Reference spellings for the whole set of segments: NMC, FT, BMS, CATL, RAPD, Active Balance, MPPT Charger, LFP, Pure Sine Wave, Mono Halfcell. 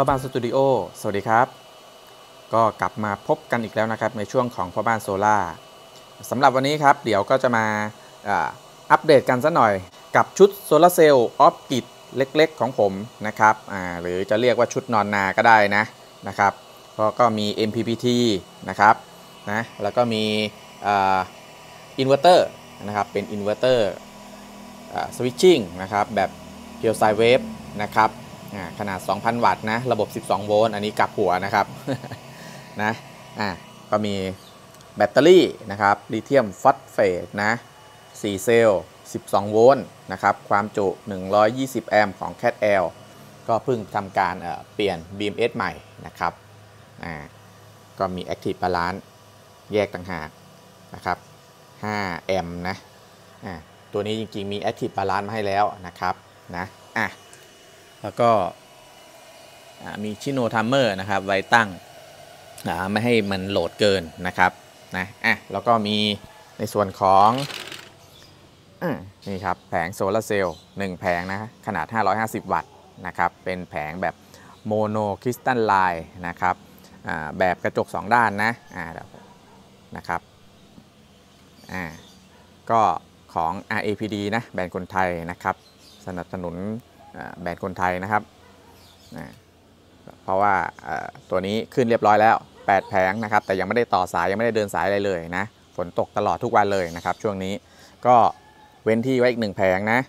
พ่อบ้านสตูดิโอสวัสดีครับก็กลับมาพบกันอีกแล้วนะครับในช่วงของพ่อบ้านโซล่าสำหรับวันนี้ครับเดี๋ยวก็จะมาอัปเดตกันสักหน่อยกับชุดโซล่าเซลล์ออฟกิดเล็กๆของผมนะครับหรือจะเรียกว่าชุดนอนนาก็ได้นะครับเพราะก็มี MPPT นะครับนะแล้วก็มีอินเวอร์เตอร์นะครับเป็นอินเวอร์เตอร์สวิตชิ่งนะครับแบบเพียวไซด์เวฟนะครับขนาด 2,000 วัตต์นะระบบ12โวลต์อันนี้กลับหัวนะครับนะก็มีแบตเตอรี่นะครับลิเธียมฟอสเฟตนะ4เซลล์12โวลต์นะครับความจุ120แอมป์ของ CATL ก็เพิ่งทำการเปลี่ยน BMS ใหม่นะครับก็มี Active Balance แยกต่างหากนะครับ5แอมป์นะตัวนี้จริงๆมี Active Balance มาให้แล้วนะครับนะแล้วก็มีชิโนไทม์เมอร์นะครับไว้ตั้งไม่ให้มันโหลดเกินนะครับนะแล้วก็มีในส่วนของนี่ครับแผงโซลาร์เซลล์1แผงนะขนาด550วัตต์นะครับเป็นแผงแบบโมโนคริสตัลไลน์นะครับแบบกระจก2ด้านนะนะครับก็ของ RAPD นะแบรนด์คนไทยนะครับสนับสนุนแบรนด์คนไทยนะครับเพราะว่าตัวนี้ขึ้นเรียบร้อยแล้ว8แผงนะครับแต่ยังไม่ได้ต่อสายยังไม่ได้เดินสายอะไรเลยนะฝนตกตลอดทุกวันเลยนะครับช่วงนี้ก็เว้นที่ไว้อีก1แผงนะ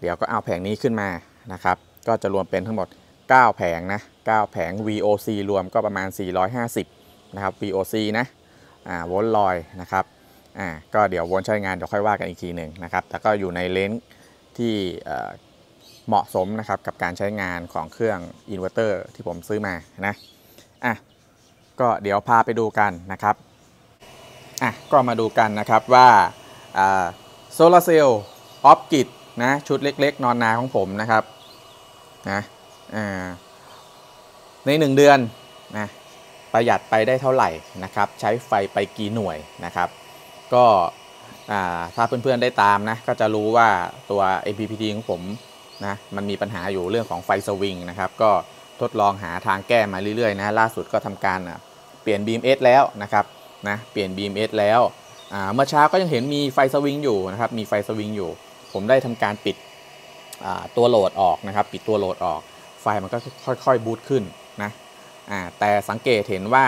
เดี๋ยวก็เอาแผงนี้ขึ้นมานะครับก็จะรวมเป็นทั้งหมด9แผงนะ9แผง VOC รวมก็ประมาณ450นะครับ VOC นะโวลต์ลอยนะครับก็เดี๋ยวโวลต์ใช้งานเดี๋ยวค่อยว่ากันอีกทีหนึ่งนะครับแต่ก็อยู่ในเลนส์ที่เหมาะสมนะครับกับการใช้งานของเครื่องอินเวอร์เตอร์ที่ผมซื้อมานะก็เดี๋ยวพาไปดูกันนะครับก็มาดูกันนะครับว่าโซลาร์เซลล์ออฟกิดนะชุดเล็กๆนอนนาของผมนะครับนะใน1เดือนนะประหยัดไปได้เท่าไหร่นะครับใช้ไฟไปกี่หน่วยนะครับก็ถ้าเพื่อนๆได้ตามนะก็จะรู้ว่าตัว MPPT ของผมนะมันมีปัญหาอยู่เรื่องของไฟสวิงนะครับก็ทดลองหาทางแก้มาเรื่อยๆนะล่าสุดก็ทำการเปลี่ยน BMS แล้วนะครับนะเปลี่ยน BMS แล้วเมื่อเช้าก็ยังเห็นมีไฟสวิงอยู่นะครับมีไฟสวิงอยู่ผมได้ทำการปิดตัวโหลดออกนะครับปิดตัวโหลดออกไฟมันก็ค่อยๆบูตขึ้นนะแต่สังเกตเห็นว่า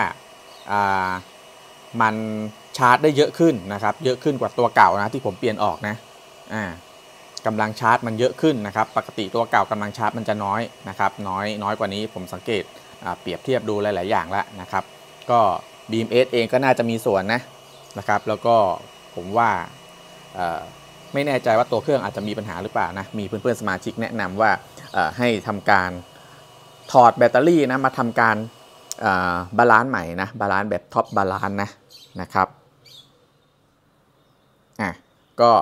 มันชาร์จได้เยอะขึ้นนะครับเยอะขึ้นกว่าตัวเก่านะที่ผมเปลี่ยนออกนะกำลังชาร์จมันเยอะขึ้นนะครับปกติตัวเก่ากำลังชาร์จมันจะน้อยนะครับน้อยกว่านี้ผมสังเกตเปรียบเทียบดูหลายๆอย่างแล้วนะครับก็ BMS เองก็น่าจะมีส่วนนะครับแล้วก็ผมว่าไม่แน่ใจว่าตัวเครื่องอาจจะมีปัญหาหรือเปล่านะมีเพื่อนๆสมาชิกแนะนำว่าให้ทำการถอดแบตเตอรี่นะมาทำการบาลานซ์ใหม่นะบาลานซ์แบบท็อปบาลานซ์นะครับก็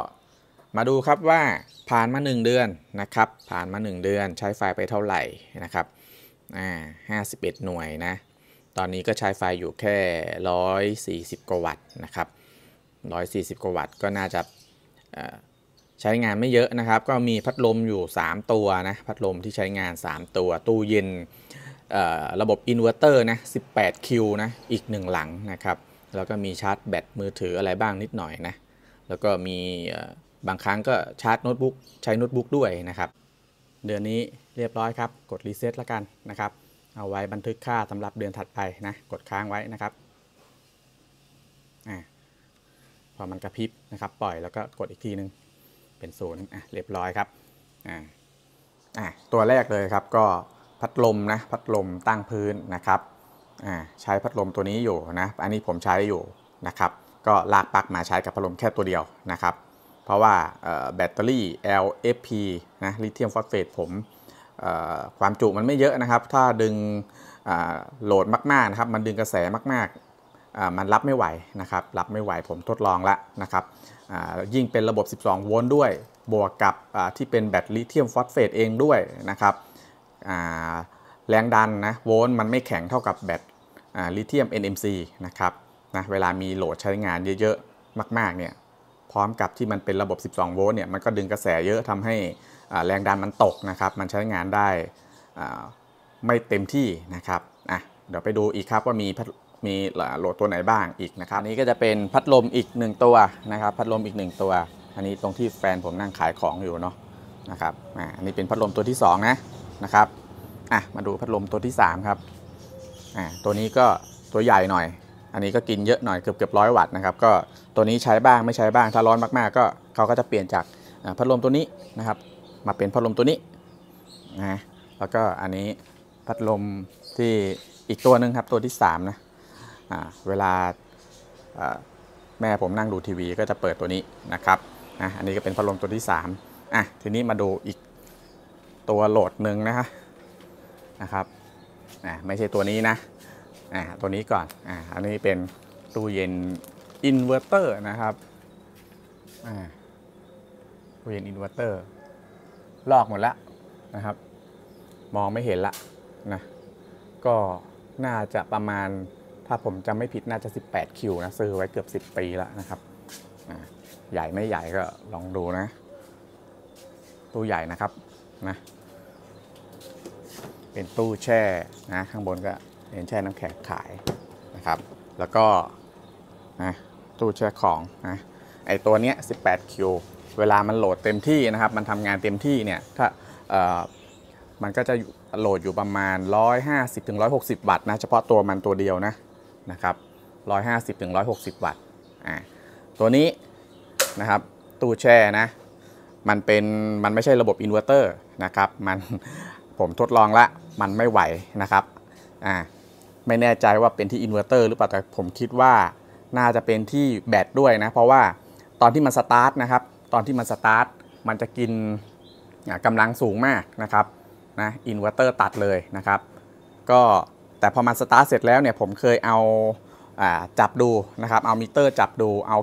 มาดูครับว่าผ่านมา1เดือนนะครับผ่านมา1เดือนใช้ไฟไปเท่าไหร่นะครับ51หน่วยนะตอนนี้ก็ใช้ไฟอยู่แค่140กว่าวัตต์นะครับ140กว่าวัตต์ก็น่าจะใช้งานไม่เยอะนะครับก็มีพัดลมอยู่3ตัวนะพัดลมที่ใช้งาน3ตัวตู้เย็นระบบอินเวอร์เตอร์นะ18คิวนะอีก1หลังนะครับแล้วก็มีชาร์จแบตมือถืออะไรบ้างนิดหน่อยนะแล้วก็มีบางครั้งก็ชาร์จโน้ตบุ๊กใช้โน้ตบุ๊กด้วยนะครับเดือนนี้เรียบร้อยครับกดรีเซ็ตละกันนะครับเอาไว้บันทึกค่าสำหรับเดือนถัดไปนะกดค้างไว้นะครับพอมันกระพริบนะครับปล่อยแล้วก็กดอีกทีนึงเป็นศูนย์เรียบร้อยครับตัวแรกเลยครับก็พัดลมนะพัดลมตั้งพื้นนะครับใช้พัดลมตัวนี้อยู่นะอันนี้ผมใช้อยู่นะครับก็ลากปลั๊กมาใช้กับพัดลมแค่ตัวเดียวนะครับเพราะว่าแบตเตอรี่ LFP นะลิเธียมฟอสเฟตผมความจุมันไม่เยอะนะครับถ้าดึงโหลดมากๆนะครับมันดึงกระแสมากๆมันรับไม่ไหวนะครับรับไม่ไหวผมทดลองแล้วนะครับยิ่งเป็นระบบ12โวลต์ด้วยบวกกับที่เป็นแบตลิเธียมฟอสเฟตเองด้วยนะครับแรงดันนะโวลต์มันไม่แข็งเท่ากับแบตลิเธียม NMC นะครับนะเวลามีโหลดใช้งานเยอะๆมากๆเนี่ยพร้อมกับที่มันเป็นระบบ12โวลต์เนี่ยมันก็ดึงกระแสเยอะทำให้แรงดันมันตกนะครับมันใช้งานได้ ไม่เต็มที่นะครับอ่ะเดี๋ยวไปดูอีกครับว่ามีโหลดตัวไหนบ้างอีกนะครับอันนี้ก็จะเป็นพัดลมอีก1ตัวนะครับพัดลมอีก1ตัวอันนี้ตรงที่แฟนผมนั่งขายของอยู่เนาะนะครับอันนี้เป็นพัดลมตัวที่2นะครับอ่ะมาดูพัดลมตัวที่3ครับตัวนี้ก็ตัวใหญ่หน่อยอันนี้ก็กินเยอะหน่อยเกือบ100 วัตต์นะครับก็ตัวนี้ใช้บ้างไม่ใช้บ้างถ้าร้อนมากๆก็เขาก็จะเปลี่ยนจากพัดลมตัวนี้นะครับมาเป็นพัดลมตัวนี้นะแล้วก็อันนี้พัดลมที่อีกตัวนึงครับตัวที่3นะเวลาแม่ผมนั่งดูทีวีก็จะเปิดตัวนี้นะครับอันนี้ก็เป็นพัดลมตัวที่3อ่ะทีนี้มาดูอีกตัวโหลดหนึ่งนะครับไม่ใช่ตัวนี้นะตัวนี้ก่อนอันนี้เป็นตู้เย็นอินเวอร์เตอร์นะครับตู้เย็นอินเวอร์เตอร์ลอกหมดแล้วนะครับมองไม่เห็นละนะก็น่าจะประมาณถ้าผมจำไม่ผิดน่าจะ18คิวนะซื้อไว้เกือบ10ปีแล้วนะครับใหญ่ไม่ใหญ่ก็ลองดูนะตู้ใหญ่นะครับนะเป็นตู้แช่นะข้างบนก็เป็นแช่น้ำแข็งขายนะครับแล้วก็นะตู้แช่ของนะไอตัวเนี้ย18คิวเวลามันโหลดเต็มที่นะครับมันทำงานเต็มที่เนี่ยถ้ามันก็จะโหลดอยู่ประมาณ 150-160 วัตต์นะเฉพาะตัวมันตัวเดียวนะครับ 150-160 วัตต์ตัวนี้นะครับตู้แช่นะมันไม่ใช่ระบบอินเวอร์เตอร์นะครับผมทดลองละมันไม่ไหวนะครับไม่แน่ใจว่าเป็นที่อินเวอร์เตอร์หรือเปล่าแต่ผมคิดว่าน่าจะเป็นที่แบตด้วยนะเพราะว่าตอนที่มันสตาร์ทนะครับตอนที่มันสตาร์ทมันจะกินกำลังสูงมากนะครับนะอินเวอร์เตอร์ตัดเลยนะครับก็แต่พอมันสตาร์ทเสร็จแล้วเนี่ยผมเคยเอาจับดูนะครับเอามิเตอร์จับดูเอา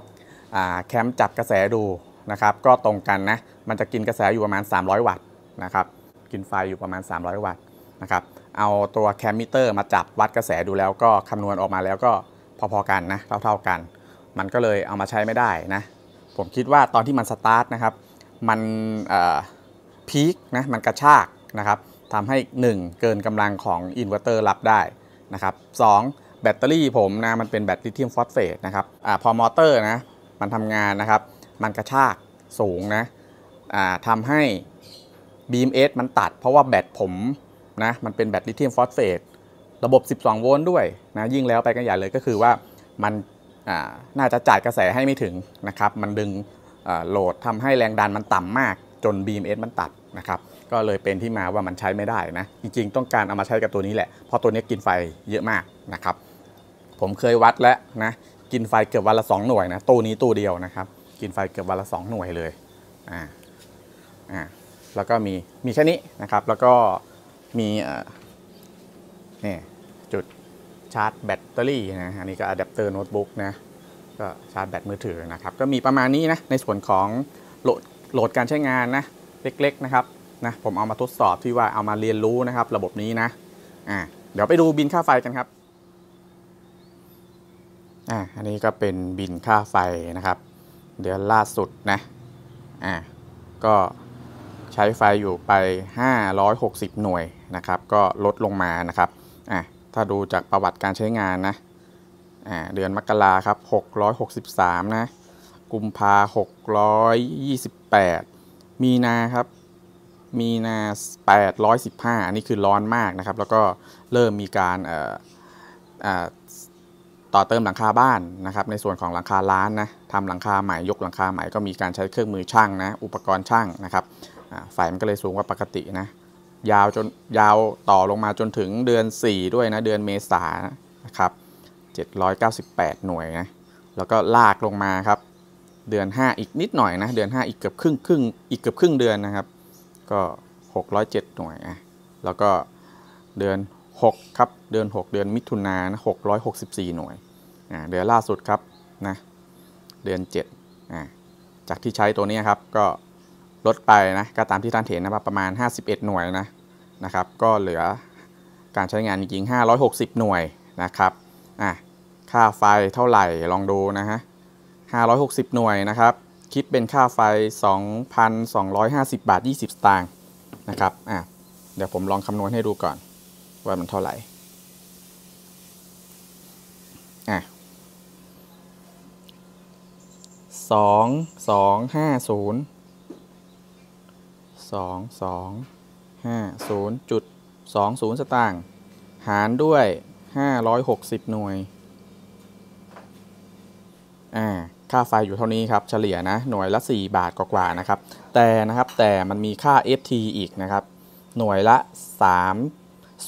แคมจับกระแสดูนะครับก็ตรงกันนะมันจะกินกระแสอยู่ประมาณ300 วัตต์นะครับกินไฟอยู่ประมาณ300 วัตต์นะครับเอาตัวแคมมิเตอร์มาจับวัดกระแสดูแล้วก็คำนวณออกมาแล้วก็พอๆกันนะเท่าๆกันมันก็เลยเอามาใช้ไม่ได้นะผมคิดว่าตอนที่มันสตาร์ทนะครับมันพีคนะมันกระชากนะครับทำให้ 1. เกินกำลังของอินเวอร์เตอร์รับได้นะครับ 2. แบตเตอรี่ผมนะมันเป็นแบตลิเธียมฟอสเฟตนะครับพอมอเตอร์นะมันทำงานนะครับมันกระชากสูงนะทำให้ BMS มันตัดเพราะว่าแบตผมนะมันเป็นแบตลิเธียมฟอสเฟตระบบ12โวลต์ด้วยนะยิ่งแล้วไปกันใหญ่เลยก็คือว่ามันน่าจะจ่ายกระแสให้ไม่ถึงนะครับมันดึงโหลดทำให้แรงดันมันต่ำมากจน BMS มันตัดนะครับก็เลยเป็นที่มาว่ามันใช้ไม่ได้นะจริงๆต้องการเอามาใช้กับตัวนี้แหละเพราะตัวนี้กินไฟเยอะมากนะครับผมเคยวัดแล้วนะกินไฟเกือบวันละ2หน่วยนะตัวนี้ตัวเดียวนะครับกินไฟเกือบวันละ2หน่วยเลยแล้วก็มีแค่นี้นะครับแล้วก็มีนี่จุดชาร์จแบตเตอรี่นะอันนี้ก็อะแดปเตอร์โน้ตบุ๊กนะก็ชาร์จแบตมือถือนะครับก็มีประมาณนี้นะในส่วนของโหลดการใช้งานนะเล็กๆนะครับนะผมเอามาทดสอบที่ว่าเอามาเรียนรู้นะครับระบบนี้นะเดี๋ยวไปดูบินค่าไฟกันครับอันนี้ก็เป็นบินค่าไฟนะครับเดือนล่าสุดนะก็ใช้ไฟอยู่ไป560หน่วยนะครับก็ลดลงมานะครับถ้าดูจากประวัติการใช้งานนะเดือนมกราครับ663นะกุมภา628มีนาครับมีนา815อันนี้คือร้อนมากนะครับแล้วก็เริ่มมีการต่อเติมหลังคาบ้านนะครับในส่วนของหลังคาร้านนะทำหลังคาใหม่ยกหลังคาใหม่ก็มีการใช้เครื่องมือช่างนะอุปกรณ์ช่างนะครับไฟมันก็เลยสูงกว่าปกตินะยาวต่อลงมาจนถึงเดือน4ด้วยนะเดือนเมษายนนะครับ798หน่วยนะแล้วก็ลากลงมาครับเดือน5อีกนิดหน่อยนะเดือน5อีกเกือบครึ่งอีกเกือบครึ่งเดือนนะครับก็607หน่วยแล้วก็เดือน6ครับเดือน6เดือนมิถุนายน664หน่วยเดือนล่าสุดครับนะเดือน7จากที่ใช้ตัวนี้ครับก็ลดไปนะก็ตามที่ท่านเห็นนะครับประมาณ51หน่วยนะครับก็เหลือการใช้งานจริง560หน่วยนะครับค่าไฟเท่าไหร่ลองดูนะฮะ560หน่วยนะครับคิดเป็นค่าไฟ 2,250.20 บาทนะครับเดี๋ยวผมลองคำนวณให้ดูก่อน ว่ามันเท่าไหร่2250.20 สตางค์หารด้วย560หน่วยค่าไฟอยู่เท่านี้ครับเฉลี่ยนะหน่วยละ4บาทกว่าๆนะครับแต่มันมีค่า FT อีกนะครับหน่วยละ 0.3972 ส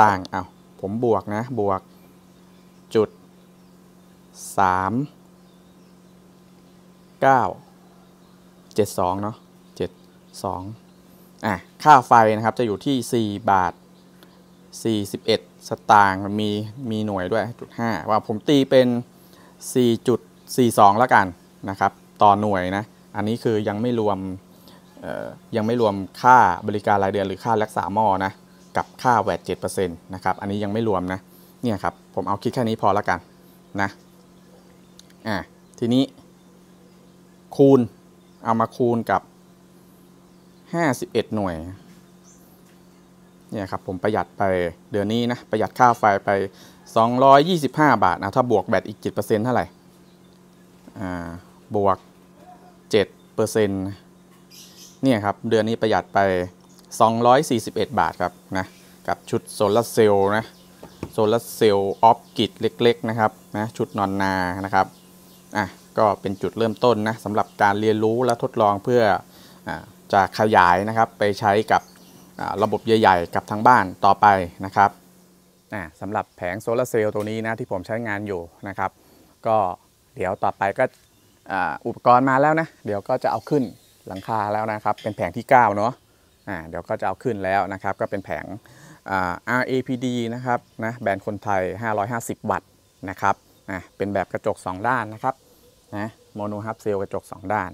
ตางค์อ้าวผมบวกนะบวกจุด3.972 เนาะ72ค่าไฟนะครับจะอยู่ที่4.41 สตางค์มีหน่วยด้วยจุด5ว่าผมตีเป็น 4.42 แล้วกันนะครับต่อหน่วยนะอันนี้คือยังไม่รวมค่าบริการรายเดือนหรือค่ารักษาหม้อนะกับค่าแวต 7% นะครับอันนี้ยังไม่รวมนะเนี่ยครับผมเอาคิดแค่นี้พอแล้วกันนะทีนี้คูณเอามาคูณกับ51หน่วยเนี่ยครับผมประหยัดไปเดือนนี้นะประหยัดค่าไฟไป225บาทนะถ้าบวกแบตอีก 7% เท่าไหร่บวก 7% เนี่ยครับเดือนนี้ประหยัดไป241บาทครับนะกับชุดโซลาร์เซลล์นะโซลาร์เซลล์ออฟกิดเล็กๆนะครับนะชุดนอนนานะครับก็เป็นจุดเริ่มต้นนะสำหรับการเรียนรู้และทดลองเพื่อจะขยายนะครับไปใช้กับระบบใหญ่ๆกับทางบ้านต่อไปนะครับสำหรับแผงโซลาร์เซลล์ตัวนี้นะที่ผมใช้งานอยู่นะครับก็เดี๋ยวต่อไปก็อุปกรณ์มาแล้วนะเดี๋ยวก็จะเอาขึ้นหลังคาแล้วนะครับเป็นแผงที่9เนาะเดี๋ยวก็จะเอาขึ้นแล้วนะครับก็เป็นแผงRAPD นะครับนะแบรนด์คนไทย550วัตต์นะครับเป็นแบบกระจก2ด้านนะครับนะโมโนฮับเซลล์กระจก2ด้าน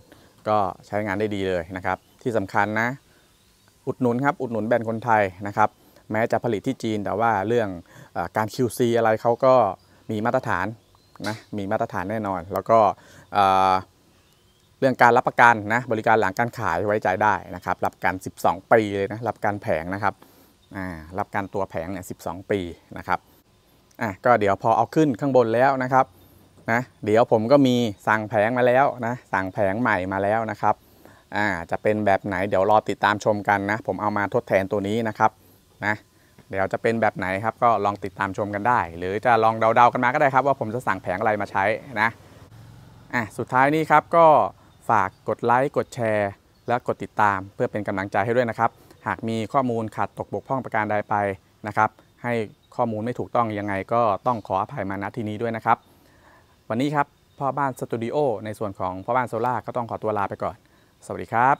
ก็ใช้งานได้ดีเลยนะครับที่สำคัญนะอุดหนุนครับอุดหนุนแบรนด์คนไทยนะครับแม้จะผลิตที่จีนแต่ว่าเรื่องการ QC อะไรเขาก็มีมาตรฐานนะมีมาตรฐานแน่นอนแล้วก็เรื่องการรับประกันนะบริการหลังการขายไว้ใจได้นะครับรับประกัน12ปีเลยนะรับประกันแผงนะครับรับการตัวแผงเนี่ย12ปีนะครับก็เดี๋ยวพอเอาขึ้นข้างบนแล้วนะครับนะเดี๋ยวผมก็มีสั่งแผงมาแล้วนะสั่งแผงใหม่มาแล้วนะครับจะเป็นแบบไหนเดี๋ยวรอติดตามชมกันนะผมเอามาทดแทนตัวนี้นะครับนะเดี๋ยวจะเป็นแบบไหนครับก็ลองติดตามชมกันได้หรือจะลองเดาๆกันมาก็ได้ครับว่าผมจะสั่งแผงอะไรมาใช้นะสุดท้ายนี้ครับก็ฝากกดไลค์กดแชร์และกดติดตามเพื่อเป็นกำลังใจให้ด้วยนะครับหากมีข้อมูลขาดตกบกพร่องประการใดไปนะครับให้ข้อมูลไม่ถูกต้องยังไงก็ต้องขออภัยมาณที่นี้ด้วยนะครับวันนี้ครับพ่อบ้านสตูดิโอในส่วนของพ่อบ้านโซล่าก็ต้องขอตัวลาไปก่อนสวัสดีครับ